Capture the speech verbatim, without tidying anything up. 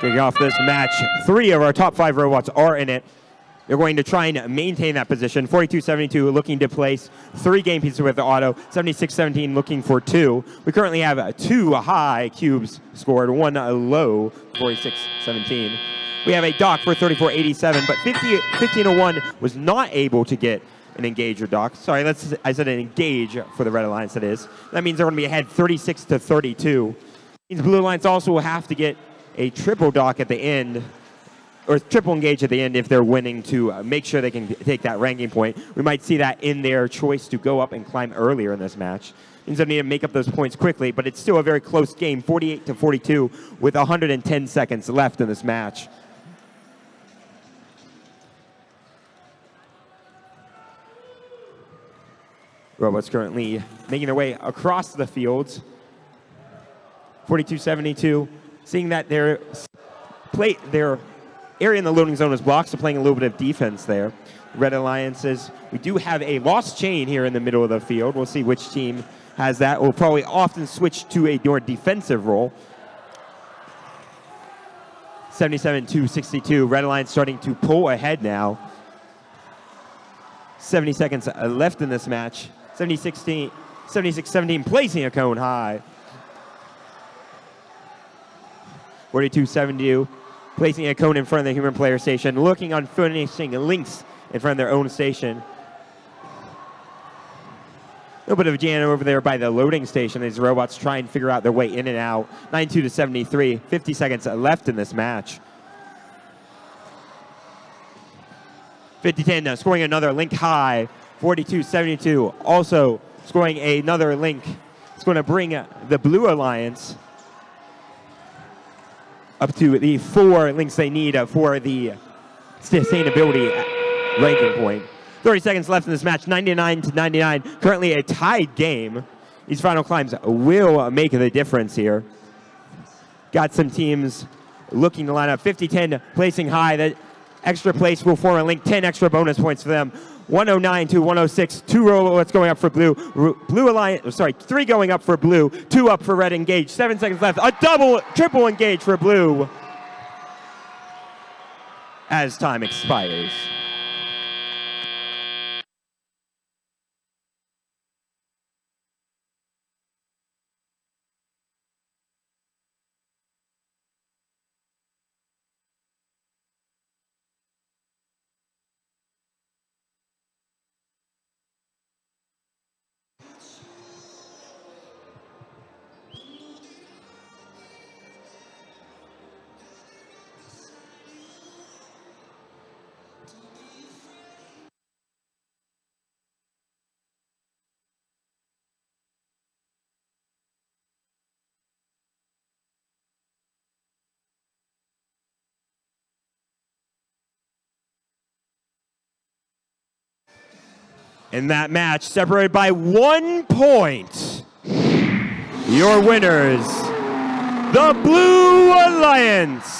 Kicking off this match, three of our top five robots are in it. They're going to try and maintain that position. forty-two seventy-two looking to place three game pieces with the auto. seventy-six seventeen looking for two. We currently have two high cubes scored, one low, forty-six seventeen. We have a dock for thirty-four eighty-seven, but fifteen oh one was not able to get an engage or dock. Sorry, let's, I said an engage for the Red Alliance, that is. That means they're going to be ahead thirty-six to thirty-two. Means Blue Alliance also will have to get a triple dock at the end, or triple engage at the end if they're winning to uh, make sure they can take that ranking point. We might see that in their choice to go up and climb earlier in this match. Means they need to make up those points quickly, but it's still a very close game, forty-eight to forty-two, with one hundred ten seconds left in this match. Robots currently making their way across the fields. forty-two seventy-two, seeing that their plate, their area in the loading zone is blocked, so playing a little bit of defense there. Red Alliances, we do have a lost chain here in the middle of the field. We'll see which team has that. We'll probably often switch to a more defensive role. seventy-seven to sixty-two, Red Alliance starting to pull ahead now. seventy seconds left in this match. seventy-six seventeen, placing a cone high. forty-two seventy-two. Placing a cone in front of the human player station, looking on finishing links in front of their own station. A little bit of a jam over there by the loading station. These robots try and figure out their way in and out. ninety-two to seventy-three, fifty seconds left in this match. fifty ten scoring another link high. forty-two seventy-two also scoring another link. It's going to bring the Blue Alliance up to the four links they need for the sustainability ranking point. thirty seconds left in this match, ninety-nine to ninety-nine. Currently a tied game. These final climbs will make the difference here. Got some teams looking to line up. fifty ten placing high. That extra place will form a link. ten extra bonus points for them. one oh nine to one oh six. Two robots going up for Blue. Blue Alliance, sorry, three going up for Blue. Two up for Red engage. Seven seconds left. A double, triple engage for Blue as time expires. In that match, separated by one point, your winners, the Blue Alliance.